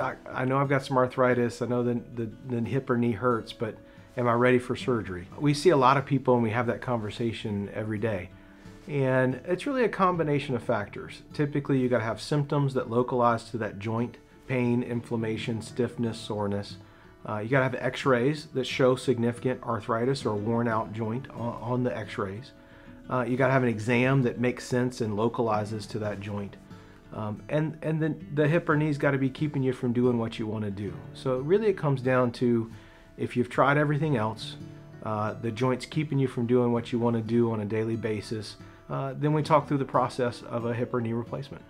doc, I know I've got some arthritis, I know the hip or knee hurts, but am I ready for surgery? We see a lot of people and we have that conversation every day. And it's really a combination of factors. Typically, you gotta have symptoms that localize to that joint: pain, inflammation, stiffness, soreness. You gotta have x-rays that show significant arthritis or worn out joint on the x-rays. You gotta have an exam that makes sense and localizes to that joint. And then the hip or knee's gotta be keeping you from doing what you wanna do. So really it comes down to, if you've tried everything else, the joint's keeping you from doing what you wanna do on a daily basis, then we talk through the process of a hip or knee replacement.